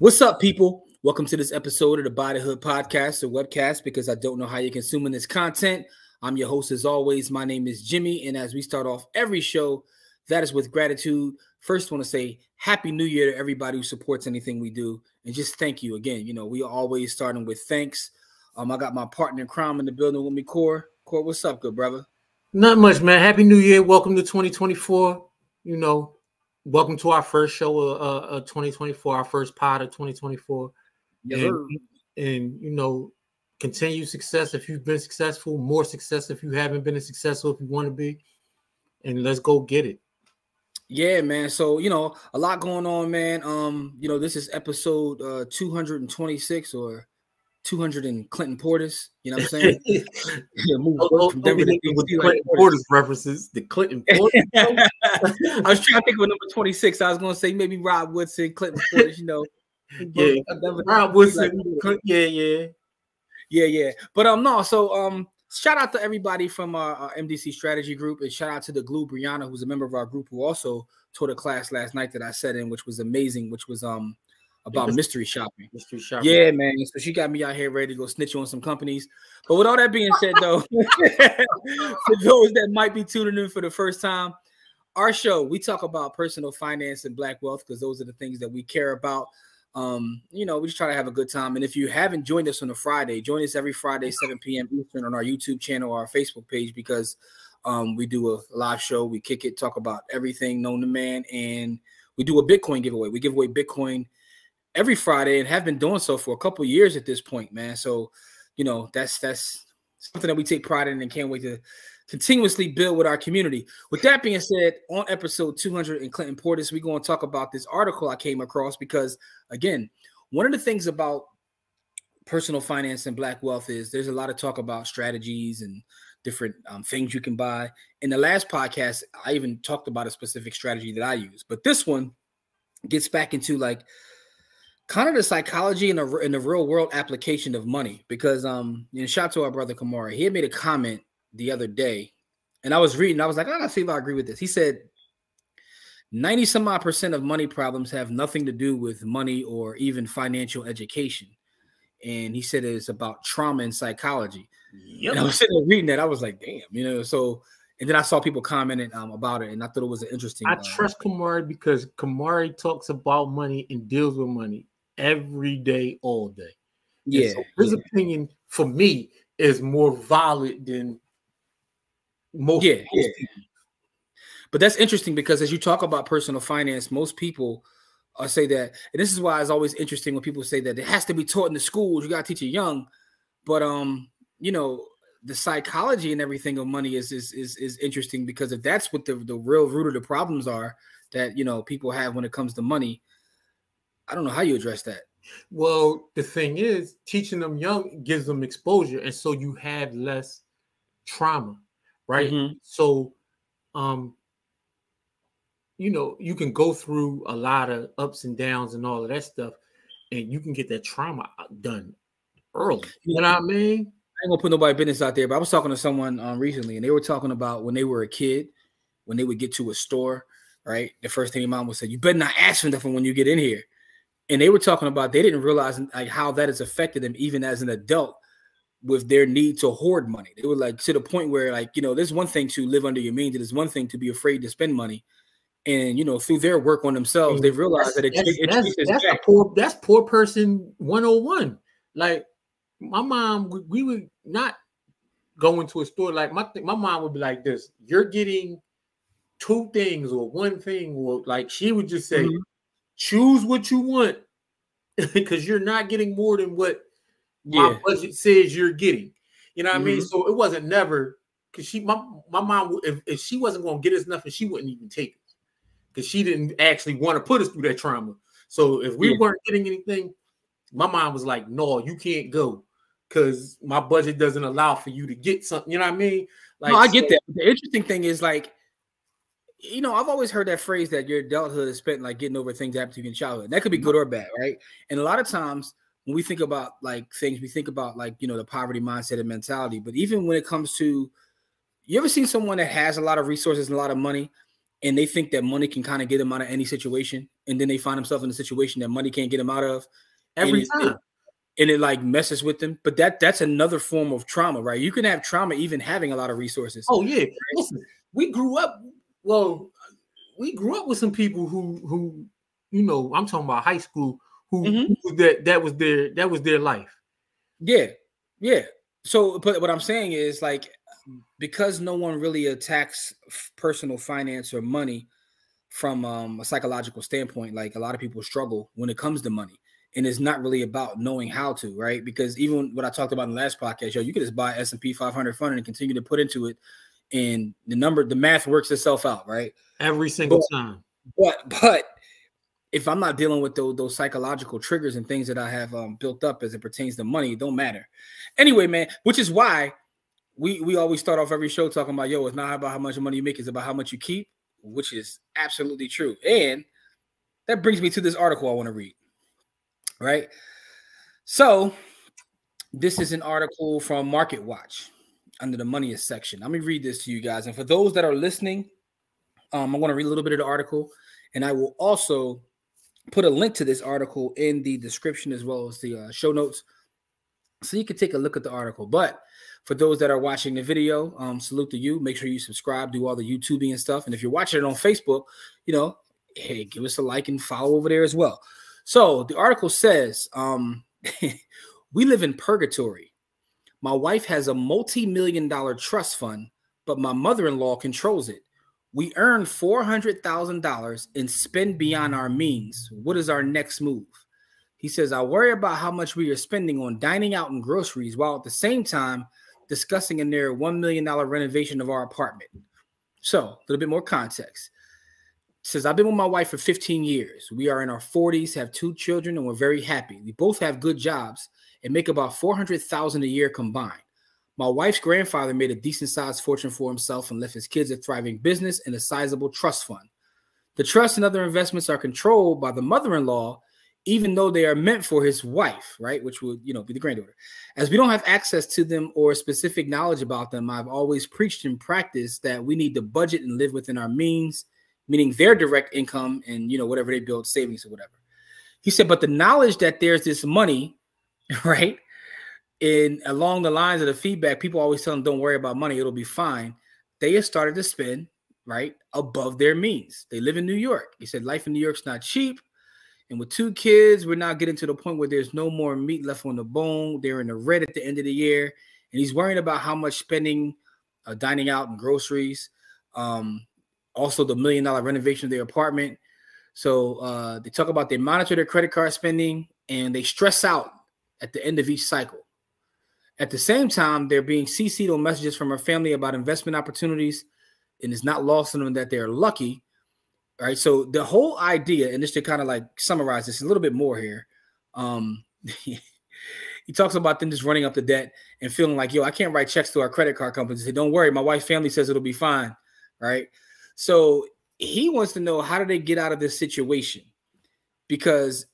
What's up, people? Welcome to this episode of the Buy The Hood podcast or webcast, because I don't know how you're consuming this content. I'm your host, as always. My name is Jimmy, and as we start off every show, that is with gratitude. First, I want to say Happy New Year to everybody who supports anything we do, and just thank you again. You know, we are always starting with thanks. I got my partner in crime in the building with me, Core. Core, what's up, good brother? Not much, man. Happy New Year. Welcome to 2024. You know, welcome to our first show of 2024, our first pod of 2024. Yes, and you know, continue success if you've been successful, more success if you haven't been as successful if you want to be, and let's go get it. Yeah, man. So, you know, a lot going on, man. You know, this is episode 226 or 200 and Clinton Portis, you know what I'm saying? Yeah, move from Denver to Clinton Portis references. The Clinton Portis. I was trying to think of number 26. I was going to say maybe Rob Woodson, Clinton Portis, you know. Yeah, Rob Woodson. Like, yeah. But no, so shout out to everybody from our MDC Strategy Group, and shout out to the Glue Brianna, who's a member of our group, who also taught a class last night that I sat in, which was amazing, which was about mystery shopping. Yeah, man. So she got me out here ready to go snitch on some companies. But with all that being said, though, for those that might be tuning in for the first time, our show, we talk about personal finance and black wealth, because those are the things that we care about. You know, we just try to have a good time. And if you haven't joined us on a Friday, join us every Friday, 7 p.m. Eastern, on our YouTube channel or our Facebook page, because we do a live show. We kick it, talk about everything known to man, and we do a Bitcoin giveaway. We give away Bitcoin every Friday, and have been doing so for a couple of years at this point, man. So, you know, that's something that we take pride in and can't wait to continuously build with our community. With that being said, on episode 200 in Clinton Portis, we're going to talk about this article I came across, because, again, one of the things about personal finance and black wealth is there's a lot of talk about strategies and different things you can buy. In the last podcast, I even talked about a specific strategy that I use. But this one gets back into, like, kind of the psychology and the real world application of money, because you know, shout out to our brother Kamari. He had made a comment the other day, and I was reading. I was like, I gotta see if I agree with this. He said 90-some odd percent of money problems have nothing to do with money or even financial education, and he said it's about trauma and psychology. Yep. And I was sitting there reading that. I was like, damn, you know. So, and then I saw people commenting about it, and I thought it was an interesting. I trust Kamari, because Kamari talks about money and deals with money every day, all day. Yeah. So his opinion for me is more valid than most people. But that's interesting, because as you talk about personal finance, most people say that, and this is why it's always interesting when people say that it has to be taught in the schools, you got to teach it young. But you know, the psychology and everything of money is interesting, because if that's what the real root of the problems are that, you know, people have when it comes to money, I don't know how you address that. Well, the thing is, teaching them young gives them exposure, and so you have less trauma, right? Mm-hmm. So, you know, you can go through a lot of ups and downs and all of that stuff, and you can get that trauma done early. You know what I mean? I ain't gonna put nobody's business out there, but I was talking to someone recently, and they were talking about when they were a kid, when they would get to a store, right? The first thing your mom would say, "You better not ask for nothing when you get in here." And they were talking about they didn't realize, like, how that has affected them even as an adult with their need to hoard money. They were like, to the point where, like, you know, there's one thing to live under your means, and there's one thing to be afraid to spend money. And, you know, through their work on themselves, they realized that that's poor person 101. Like, my mom, we would not go into a store. Like, my mom would be like this: "You're getting two things or one thing," or, like, she would just say, mm-hmm, choose what you want, because you're not getting more than what my budget says you're getting. You know what I mean? So it wasn't never, because my mom, if she wasn't going to get us nothing, she wouldn't even take us, because she didn't actually want to put us through that trauma. So if we weren't getting anything, my mom was like, "No, you can't go, because my budget doesn't allow for you to get something." You know what I mean? Like, no, I get that. The interesting thing is, like, you know, I've always heard that phrase that your adulthood is spent, like, getting over things that happened to you in childhood. And that could be good or bad, right? And a lot of times when we think about, like, things, we think about, like, you know, the poverty mindset and mentality. But even when it comes to, you ever seen someone that has a lot of resources and a lot of money, and they think that money can kind of get them out of any situation, and then they find themselves in a situation that money can't get them out of every time, and it like messes with them. But that's another form of trauma, right? You can have trauma even having a lot of resources. Oh yeah, right? Listen, we grew up with some people who you know, I'm talking about high school, who that was their life. Yeah, yeah. So, but what I'm saying is, like, because no one really attacks personal finance or money from a psychological standpoint, like a lot of people struggle when it comes to money, and it's not really about knowing how to, right? Because even what I talked about in the last podcast, yo, you could just buy S&P 500 fund and continue to put into it, and the math works itself out, right? Every single time. But if I'm not dealing with those psychological triggers and things that I have built up as it pertains to money, it don't matter. Anyway, man, which is why we always start off every show talking about, yo, it's not about how much money you make, it's about how much you keep, which is absolutely true. And that brings me to this article I want to read, right? So this is an article from MarketWatch under the money section. Let me read this to you guys. And for those that are listening, I'm going to read a little bit of the article, and I will also put a link to this article in the description as well as the show notes, so you can take a look at the article. But for those that are watching the video, salute to you. Make sure you subscribe, do all the YouTubing and stuff. And if you're watching it on Facebook, you know, hey, give us a like and follow over there as well. So the article says, we live in purgatory. My wife has a multi-million-dollar trust fund, but my mother-in-law controls it. We earn $400,000 and spend beyond our means. What is our next move? He says, I worry about how much we are spending on dining out and groceries, while at the same time discussing a near $1 million renovation of our apartment. So a little bit more context. He says, I've been with my wife for 15 years. We are in our 40s, have 2 children, and we're very happy. We both have good jobs and make about $400,000 a year combined. My wife's grandfather made a decent-sized fortune for himself and left his kids a thriving business and a sizable trust fund. The trust and other investments are controlled by the mother-in-law, even though they are meant for his wife, right, which would, you know, be the granddaughter. As we don't have access to them or specific knowledge about them, I've always preached and practiced that we need to budget and live within our means, meaning their direct income and, you know, whatever they build, savings or whatever. He said, but the knowledge that there's this money, right, and along the lines of the feedback, people always tell them, don't worry about money, it'll be fine. They have started to spend, right, above their means. They live in New York. He said, life in New York's not cheap. And with 2 kids, we're now getting to the point where there's no more meat left on the bone. They're in the red at the end of the year. And he's worrying about how much spending, dining out and groceries. Also the $1 million renovation of their apartment. So they talk about they monitor their credit card spending and they stress out at the end of each cycle. At the same time, they're being CC'd on messages from her family about investment opportunities. And it's not lost on them that they're lucky. All right, so the whole idea, and just to kind of like summarize this a little bit more here, he talks about them just running up the debt and feeling like, yo, I can't write checks to our credit card companies. Say, don't worry, my wife's family says it'll be fine, right? So he wants to know, how do they get out of this situation? Because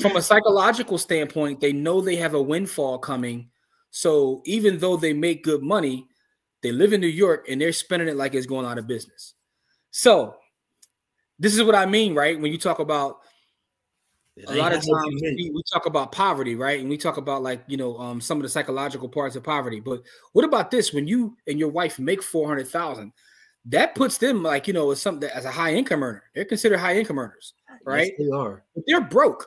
from a psychological standpoint, they know they have a windfall coming. So even though they make good money, they live in New York and they're spending it like it's going out of business. So this is what I mean, right? When you talk about a lot of times we talk about poverty, right? And we talk about like, you know, some of the psychological parts of poverty. But what about this? When you and your wife make $400,000, that puts them like, you know, as something as a high income earner. They're considered high income earners, right? Yes, they are. But they're broke.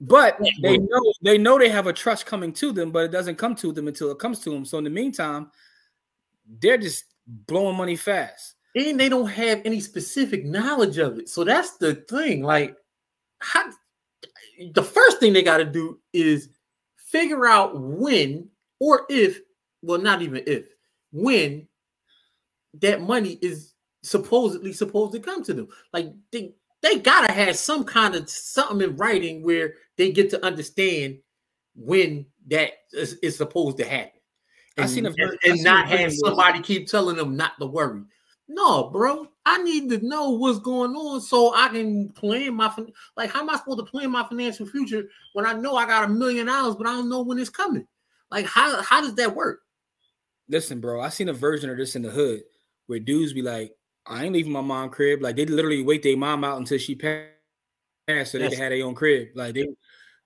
But they know they have a trust coming to them, but it doesn't come to them until it comes to them. So in the meantime, they're just blowing money fast. And they don't have any specific knowledge of it. So that's the thing. Like, the first thing they got to do is figure out when or if, well, not even if, when that money is supposed to come to them. Like, they got to have some kind of something in writing where they get to understand when that is supposed to happen. And not have somebody keep telling them not to worry. No, bro, I need to know what's going on so I can plan my, like, how am I supposed to plan my financial future when I know I got $1 million, but I don't know when it's coming? Like, how does that work? Listen, bro, I seen a version of this in the hood where dudes be like, I ain't leaving my mom crib. Like, they literally wait their mom out until she passed so they can have their own crib. Like,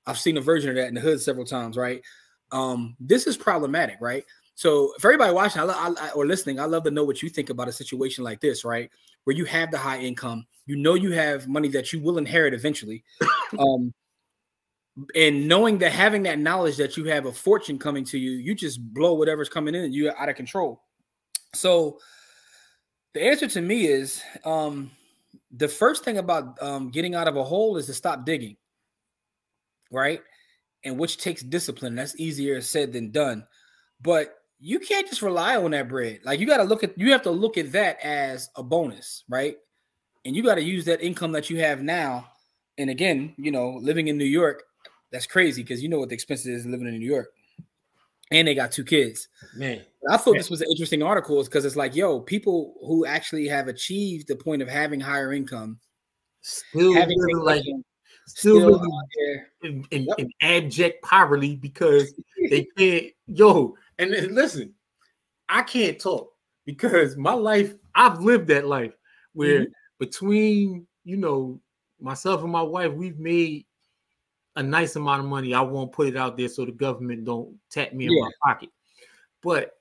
I've seen a version of that in the hood several times, right? This is problematic, right? So for everybody watching or listening, I love to know what you think about a situation like this, right? Where you have the high income, you know you have money that you will inherit eventually. And knowing that, having that knowledge that you have a fortune coming to you, you just blow whatever's coming in and you're out of control. So the answer to me is the first thing about getting out of a hole is to stop digging, right? And which takes discipline. That's easier said than done. But you can't just rely on that bread. Like, you have to look at that as a bonus, right? And you got to use that income that you have now. And again, you know, living in New York, that's crazy because you know what the expenses is living in New York. And they got two kids. Man, I thought this was an interesting article because it's like, yo, people who actually have achieved the point of having higher income, still in abject poverty because they can't. Yo, and listen, I can't talk because my life, I've lived that life where between, you know, myself and my wife, we've made a nice amount of money. I won't put it out there so the government don't tap me in my pocket. But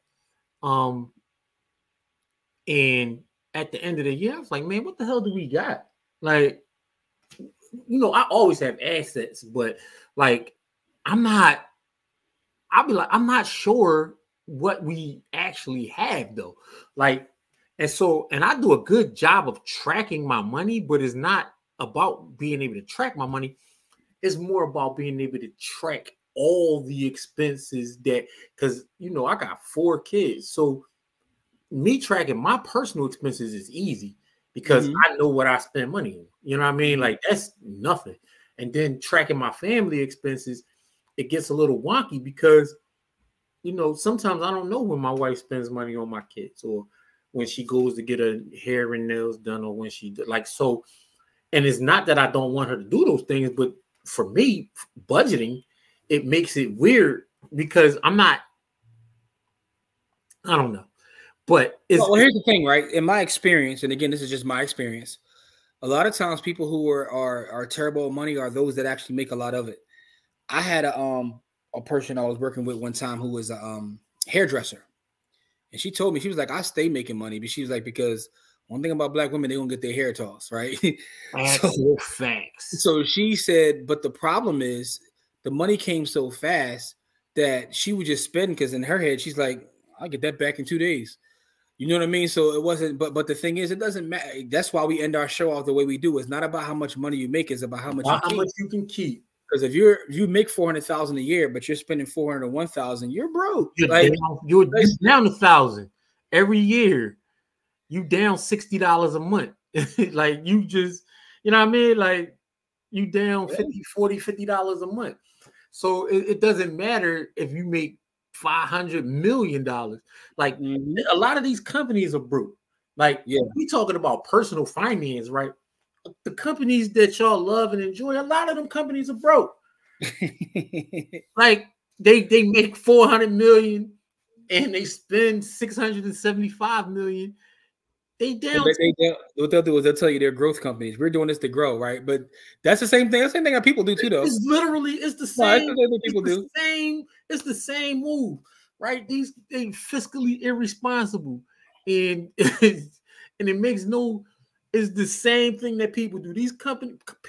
and at the end of the year, I was like, man, what the hell do we got? Like, you know, I always have assets, but like, I'm not sure what we actually have though. Like, and I do a good job of tracking my money, but it's not about being able to track my money. It's more about being able to track all the expenses because, you know, I got 4 kids. So me tracking my personal expenses is easy because I know what I spend money on. You know what I mean? Like, that's nothing. And then tracking my family expenses, it gets a little wonky because, you know, sometimes I don't know when my wife spends money on my kids or when she goes to get her hair and nails done or when she like, so, and it's not that I don't want her to do those things, but for me, budgeting, it makes it weird because I don't know. But well, here's the thing, right? In my experience, and again, this is just my experience, a lot of times people who are terrible at money are those that actually make a lot of it. I had a person I was working with one time who was a hairdresser, and she told me, she was like, I stay making money, but she was like, because one thing about black women, they don't get their hair tossed, right? So she said, but the problem is the money came so fast that she would just spend because in her head she's like, I'll get that back in 2 days. You know what I mean? So it wasn't, but the thing is, it doesn't matter. That's why we end our show off the way we do. It's not about how much money you make; it's about how much you can keep. Because if you make $400,000 a year, but you're spending $401,000, you're broke. You're down $1,000 every year. You down $60 a month. Like, you just, you know what I mean? Like, you down $50 a month. So it doesn't matter if you make $500 million. Like, a lot of these companies are broke. Like, we talking about personal finance, right? The companies that y'all love and enjoy, a lot of them companies are broke. Like, they make $400 million and they spend $675 million. What they'll do is they'll tell you they're growth companies. We're doing this to grow, right? But that's the same thing. That's the same thing that people do too, though. It's the same move, right? These things fiscally irresponsible, and it makes no. It's the same thing that people do. These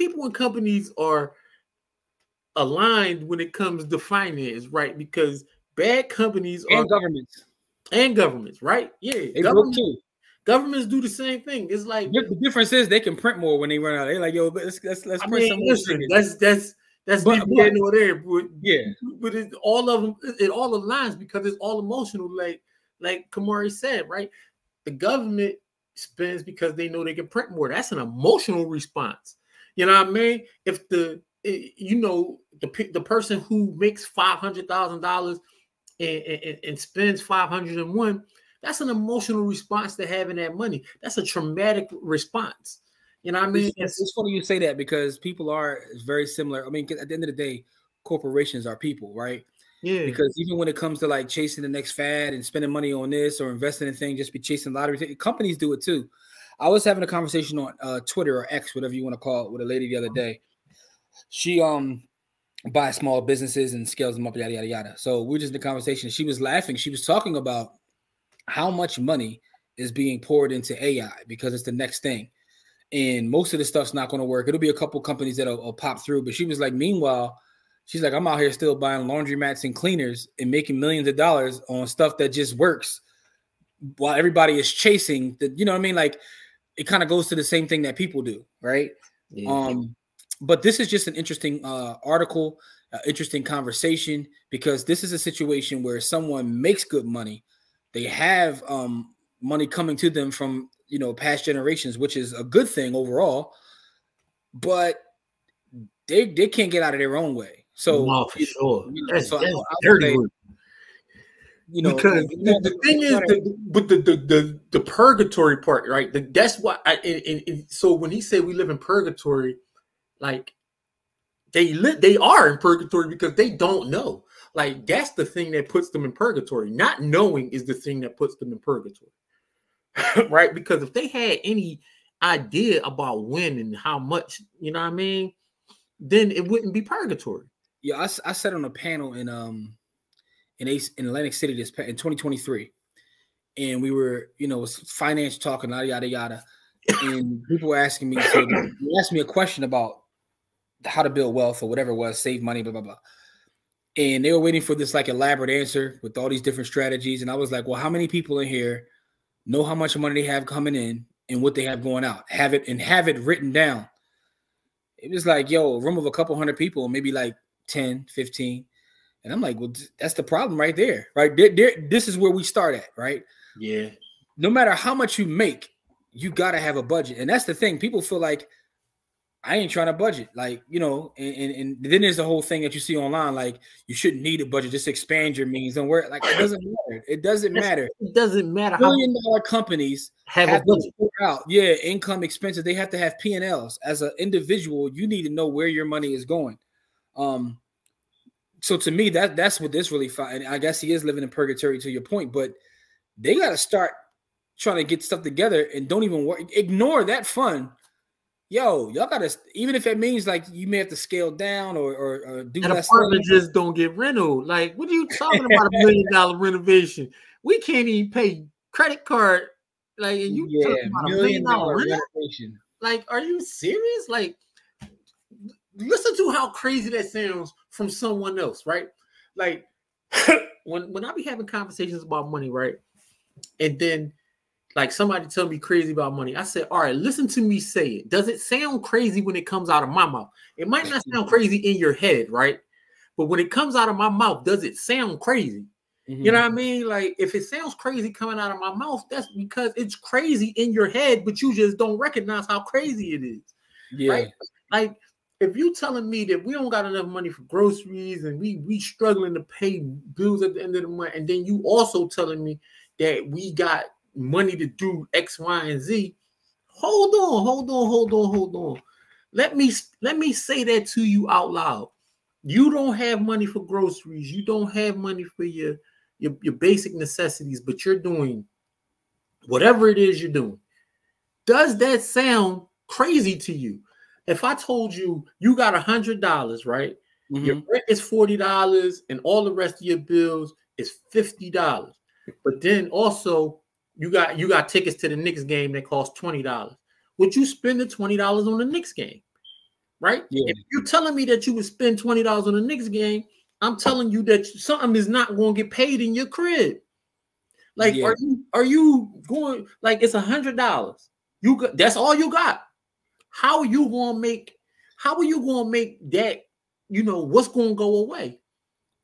people and companies are aligned when it comes to finance, right? Because bad companies are governments, right? Yeah, they work too. Governments do the same thing. It's like the difference is they can print more when they run out. They're like, yo, let's print some more. That's neither nor there. But it's all of them. It all aligns because it's all emotional. Like Kamari said, right? The government spends because they know they can print more. That's an emotional response. You know what I mean? If the person who makes $500,000 and spends $501. That's an emotional response to having that money. That's a traumatic response. You know what I mean? It's funny you say that because people are very similar. I mean, at the end of the day, corporations are people, right? Yeah. Because even when it comes to like chasing the next fad and spending money on this or investing in things, just be chasing lottery. Companies do it too. I was having a conversation on Twitter or X, whatever you want to call it, with a lady the other day. She buys small businesses and scales them up, yada, yada, yada. So we're just in the conversation. She was laughing. She was talking about how much money is being poured into AI because it's the next thing. And most of the stuff's not going to work. It'll be a couple companies that'll will pop through. But she was like, meanwhile, she's like, I'm out here still buying laundromats and cleaners and making millions of dollars on stuff that just works while everybody is chasing the, you know what I mean? Like it kind of goes to the same thing that people do. Right. Yeah. But this is just an interesting article, interesting conversation, because this is a situation where someone makes good money. They have money coming to them from, you know, past generations, which is a good thing overall, but they can't get out of their own way. So, no, for sure. You know, that's, so that's dirty word. You know, because the thing is, the purgatory part, right? That's why. So when he said we live in purgatory, like they are in purgatory because they don't know. Like that's the thing that puts them in purgatory. Not knowing is the thing that puts them in purgatory. Right? Because if they had any idea about when and how much, you know what I mean, then it wouldn't be purgatory. Yeah, I sat on a panel in Atlantic City in 2023, and we were, you know, it was finance talking, yada yada yada, and people were asking me, so they asked me a question about how to build wealth or whatever it was, save money, blah blah blah. And they were waiting for this like elaborate answer with all these different strategies, and I was like, well, how many people in here know how much money they have coming in and what they have going out, have it written down? It was like, yo, a room of a couple hundred people, maybe like 10, 15. And I'm like, well, that's the problem right there, right? This is where we start at, right? Yeah. No matter how much you make, you got to have a budget. And that's the thing. People feel like, I ain't trying to budget. Like, you know, and then there's the whole thing that you see online, like you shouldn't need a budget, just expand your means. Don't worry. Like, it doesn't matter. It doesn't matter. It doesn't matter. $1 billion companies have a budget. Yeah, income, expenses. They have to have P&Ls. As an individual, you need to know where your money is going. So to me, that's what this really and I guess he is living in purgatory to your point, but they got to start trying to get stuff together and don't even worry. Ignore that fun. Yo, y'all gotta, even if it means like you may have to scale down or do that. An apartment just don't get rental. Like, what are you talking about? $1 million renovation? We can't even pay credit card. Like, and you talking about $1 million renovation? Like, are you serious? Like, listen to how crazy that sounds from someone else, right? Like, when I be having conversations about money, right, and then, like, somebody tell me crazy about money. I said, all right, listen to me say it. Does it sound crazy when it comes out of my mouth? It might not sound crazy in your head, right? But when it comes out of my mouth, does it sound crazy? Mm-hmm. You know what I mean? Like, if it sounds crazy coming out of my mouth, that's because it's crazy in your head, but you just don't recognize how crazy it is. Yeah. Right? Like, if you telling me that we don't got enough money for groceries and we struggling to pay bills at the end of the month, and then you also telling me that we got money to do X, Y, and Z. Hold on. Let me say that to you out loud. You don't have money for groceries. You don't have money for your basic necessities, but you're doing whatever it is you're doing. Does that sound crazy to you? If I told you you got $100, right? Mm-hmm. Your rent is $40 and all the rest of your bills is $50. But then also you got tickets to the Knicks game that cost $20. Would you spend the $20 on the Knicks game? Right? Yeah. If you're telling me that you would spend $20 on the Knicks game, I'm telling you that something is not going to get paid in your crib. Like, yeah. Are you going, like, it's $100. That's all you got. How are you going to make that, you know, what's going to go away?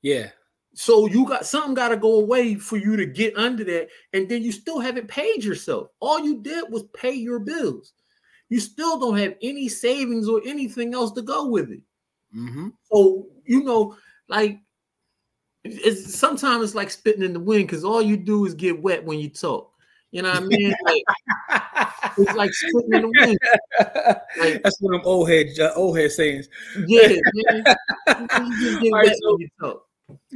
Yeah. So you got something got to go away for you to get under that, and then you still haven't paid yourself. All you did was pay your bills. You still don't have any savings or anything else to go with it. Mm-hmm. So, you know, like, sometimes it's like spitting in the wind because all you do is get wet when you talk. You know what I mean? Like, it's like spitting in the wind. Like, that's one of them old head sayings. Yeah, man. You get wet when you talk.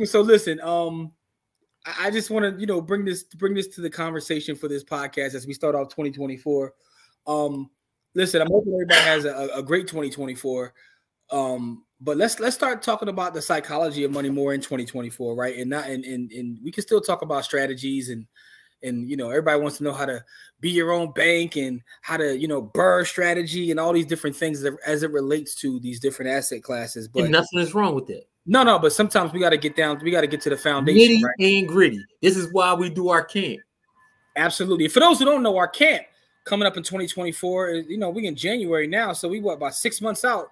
So listen, I just want to, bring this to the conversation for this podcast as we start off 2024. Listen, I'm hoping everybody has a great 2024. But let's start talking about the psychology of money more in 2024, right? And not and we can still talk about strategies and everybody wants to know how to be your own bank and how to burr strategy and all these different things as it relates to these different asset classes. But and nothing is wrong with it. No, but sometimes we got to get down. We got to get to the foundation. Nitty and gritty. This is why we do our camp. Absolutely. For those who don't know, our camp coming up in 2024. We're in January now, so we about 6 months out.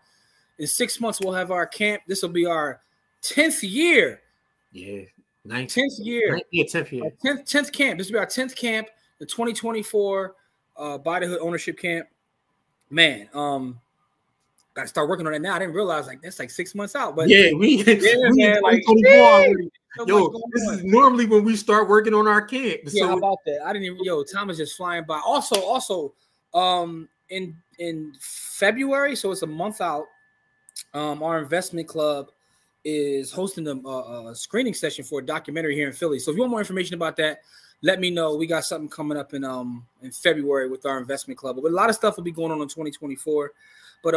In 6 months, we'll have our camp. This will be our 10th year. Yeah. 10th year. 10th year. 10th camp. This will be our 10th camp, the 2024 Buy The Hood Ownership Camp. Man, got to start working on it now. I didn't realize, that's 6 months out. But yeah, this is normally when we start working on our camp. Yeah, so how about that? I didn't even, time is just flying by. Also, in February, so it's a month out, our investment club is hosting a screening session for a documentary here in Philly. So if you want more information about that, let me know. We got something coming up in February with our investment club. But a lot of stuff will be going on in 2024. But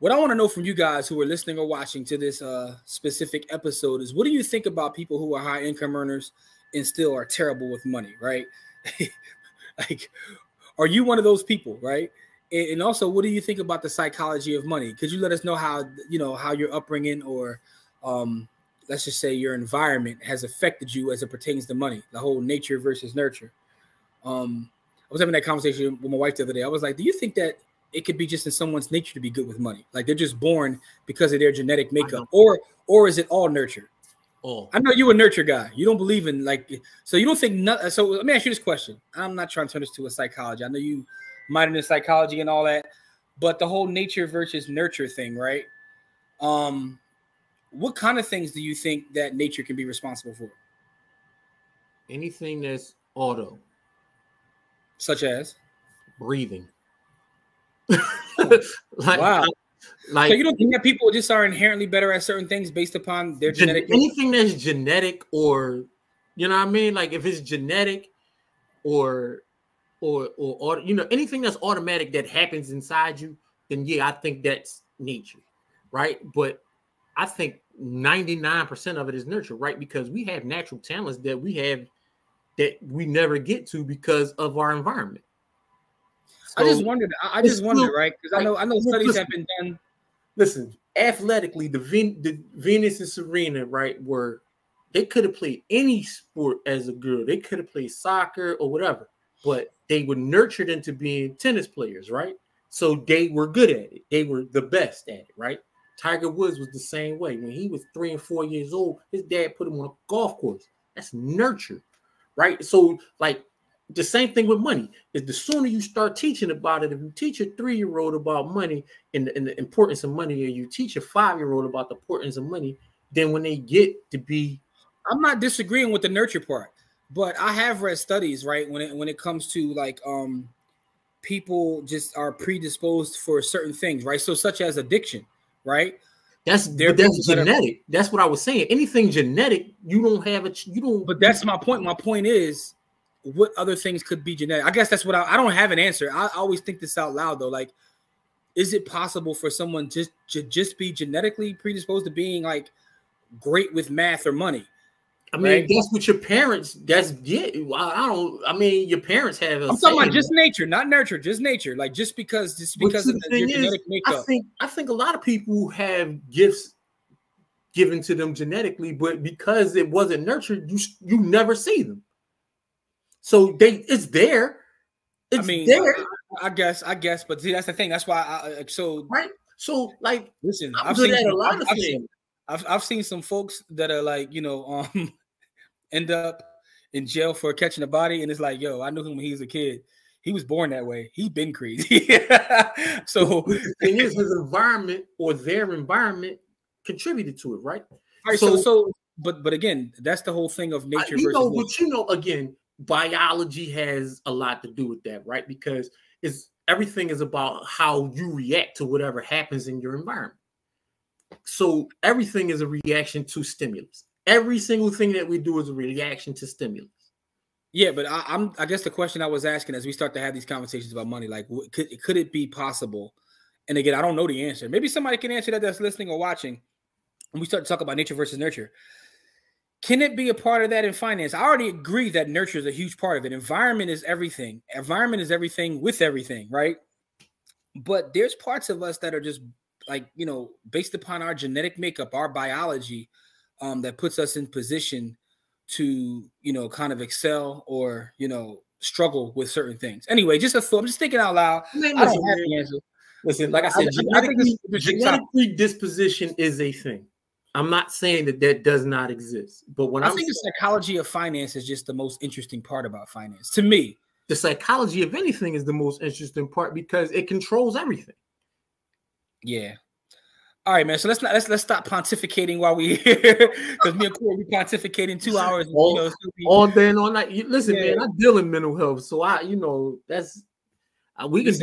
what I want to know from you guys who are listening or watching to this specific episode is, what do you think about people who are high income earners and still are terrible with money, right? Are you one of those people, right? And also, what do you think about the psychology of money? Could you let us know how, how your upbringing or let's just say your environment has affected you as it pertains to money, the whole nature versus nurture. I was having that conversation with my wife the other day. I was like, do you think that it could be just in someone's nature to be good with money? Like they're just born because of their genetic makeup, or is it all nurture? Oh. I know you're a nurture guy. You don't believe in so you don't think nothing. So let me ask you this question. I'm not trying to turn this to a psychology. I know you minor in psychology and all that, but the whole nature versus nurture thing, right? What kind of things do you think that nature can be responsible for? Anything that's auto. Such as? Breathing. Wow. So you don't think that people just are inherently better at certain things based upon their genetic? Anything that's genetic or, Like if it's genetic or anything that's automatic that happens inside you, then yeah, I think that's nature, right? But I think 99% of it is nurture, right? Because we have natural talents that we have that we never get to because of our environment. So, I just wondered, right? Because I know studies have been done. Listen, athletically, the Venus and Serena, right, they could have played any sport as a girl. They could have played soccer or whatever, but they were nurtured into being tennis players, right? So they were good at it. They were the best at it, right? Tiger Woods was the same way. When he was 3 and 4 years old, his dad put him on a golf course. That's nurture, right? So the same thing with money is the sooner you start teaching about it. If you teach a 3-year-old about money and the importance of money, and you teach a 5-year-old about the importance of money, then when they get to be, I'm not disagreeing with the nurture part. But I have read studies, right, when it comes to people just are predisposed for certain things, right? So such as addiction, right? That's genetic. That's what I was saying. Anything genetic, you don't. But that's my point. My point is, what other things could be genetic? I guess that's what I don't have an answer. I always think this out loud though. Is it possible for someone just be genetically predisposed to being great with math or money? I mean, right? That's what your parents. That's it. Yeah, your parents have. I'm talking about just nature, not nurture. Just nature. Just because of your genetic makeup. I think a lot of people have gifts given to them genetically, but because it wasn't nurtured, you never see them. So it's there. It's there. I guess. But see, that's the thing. That's why. Right. So listen. I've seen a lot of things. I've seen some folks that are end up in jail for catching a body, and it's like, yo, I knew him when he was a kid. He was born that way. He's been crazy. So it is his environment or their environment contributed to it, right? All right. But again, that's the whole thing of nature versus nature. Again, biology has a lot to do with that, right? Because everything is about how you react to whatever happens in your environment. So everything is a reaction to stimulus. Every single thing that we do is a reaction to stimulus. Yeah, but I guess the question I was asking as we start to have these conversations about money, like could it be possible? And again, I don't know the answer. Maybe somebody can answer that that's listening or watching. And we start to talk about nature versus nurture. Can it be a part of that in finance? I already agree that nurture is a huge part of it. Environment is everything. Environment is everything with everything, right? But there's parts of us that are just like, you know, based upon our genetic makeup, our biology, that puts us in position to, you know, kind of excel or, you know, struggle with certain things. Anyway, just a thought. I'm just thinking out loud. Listen, I don't have the answer. Listen, like I said, genetic predisposition is a thing. I'm not saying that that does not exist, but when I think the psychology of finance is just the most interesting part about finance to me. The psychology of anything is the most interesting part because it controls everything. Yeah. All right, man. So let's stop pontificating while we're here because me and Corey we pontificating 2 hours all day and all night. Listen, man, I deal in mental health, so we could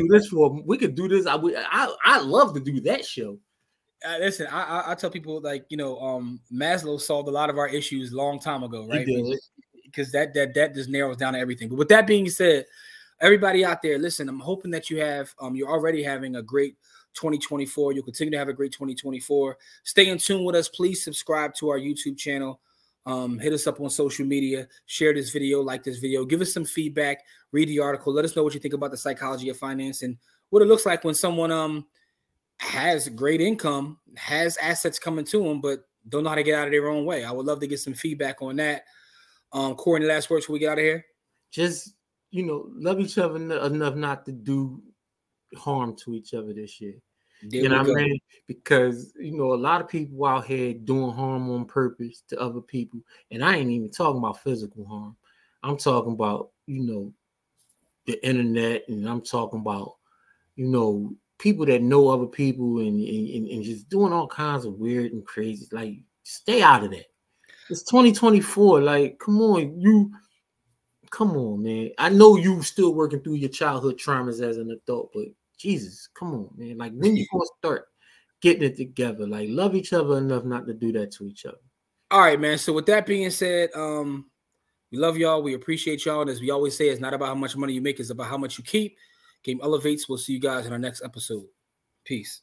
do this. I love to do that show. Listen, I tell people, like, you know, Maslow solved a lot of our issues a long time ago, right? Because that just narrows down to everything. But with that being said, everybody out there, listen, I'm hoping that you have you're already having a great 2024. You'll continue to have a great 2024. Stay in tune with us. Please subscribe to our YouTube channel. Hit us up on social media, share this video, like this video, give us some feedback, read the article. Let us know what you think about the psychology of finance and what it looks like when someone has great income, has assets coming to them, but don't know how to get out of their own way. I would love to get some feedback on that. Corey, any last words before we get out of here? Just, you know, love each other enough not to do harm to each other this year. You know what I mean? Because, you know, a lot of people out here doing harm on purpose to other people. And I ain't even talking about physical harm. I'm talking about, you know, the internet, and I'm talking about, you know, people that know other people and just doing all kinds of weird and crazy. Like, stay out of that. It's 2024. Like, come on, man. I know you still working through your childhood traumas as an adult, but Jesus, come on, man. Like, when you gonna start getting it together? Like, love each other enough not to do that to each other. All right, man. So with that being said, we love y'all. We appreciate y'all. And as we always say, it's not about how much money you make. It's about how much you keep. Game elevates. We'll see you guys in our next episode. Peace.